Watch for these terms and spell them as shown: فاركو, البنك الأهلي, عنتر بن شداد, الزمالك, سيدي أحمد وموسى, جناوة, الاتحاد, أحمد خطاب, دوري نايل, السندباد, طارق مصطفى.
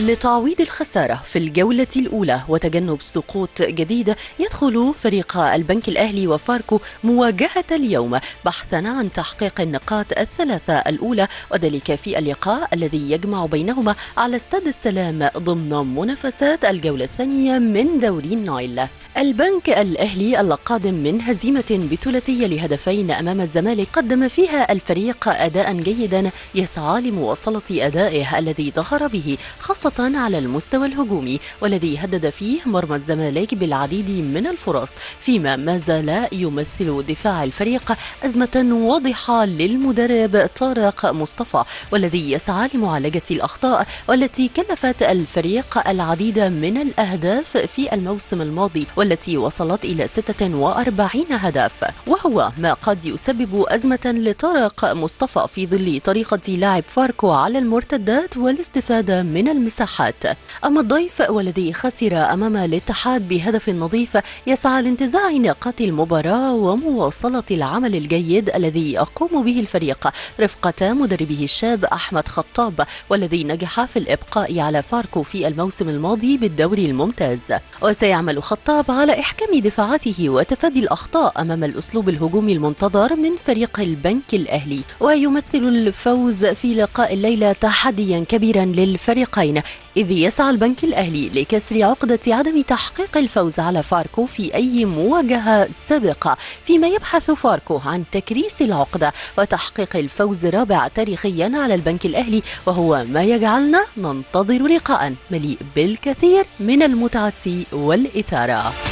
لتعويض الخسارة في الجولة الأولى وتجنب سقوط جديد، يدخل فريق البنك الأهلي وفاركو مواجهة اليوم بحثا عن تحقيق النقاط الثلاثة الأولى، وذلك في اللقاء الذي يجمع بينهما على استاد السلام ضمن منافسات الجولة الثانية من دوري النايل. البنك الأهلي القادم من هزيمة بثلاثية لهدفين أمام الزمالك، قدم فيها الفريق أداء جيدا يسعى لمواصلة أدائه الذي ظهر به خاصة على المستوى الهجومي، والذي هدد فيه مرمى الزمالك بالعديد من الفرص، فيما ما زال يمثل دفاع الفريق أزمة واضحة للمدرب طارق مصطفى، والذي يسعى لمعالجة الأخطاء والتي كلفت الفريق العديد من الأهداف في الموسم الماضي، والتي وصلت إلى 46 هدف، وهو ما قد يسبب أزمة لطارق مصطفى في ظل طريقة لعب فاركو على المرتدات والاستفادة من المساحات. أما الضيف والذي خسر أمام الاتحاد بهدف نظيف، يسعى لانتزاع نقاط المباراة ومواصلة العمل الجيد الذي يقوم به الفريق رفقة مدربه الشاب أحمد خطاب، والذي نجح في الإبقاء على فاركو في الموسم الماضي بالدوري الممتاز. وسيعمل خطاب على إحكام دفاعاته وتفادي الأخطاء أمام الأسلوب الهجومي المنتظر من فريق البنك الأهلي، ويمثل الفوز في لقاء الليلة تحديا كبيرا للفريقين، إذ يسعى البنك الأهلي لكسر عقدة عدم تحقيق الفوز على فاركو في أي مواجهة سابقة، فيما يبحث فاركو عن تكريس العقدة وتحقيق الفوز الرابع تاريخيا على البنك الأهلي، وهو ما يجعلنا ننتظر لقاء مليء بالكثير من المتعة والإثارة.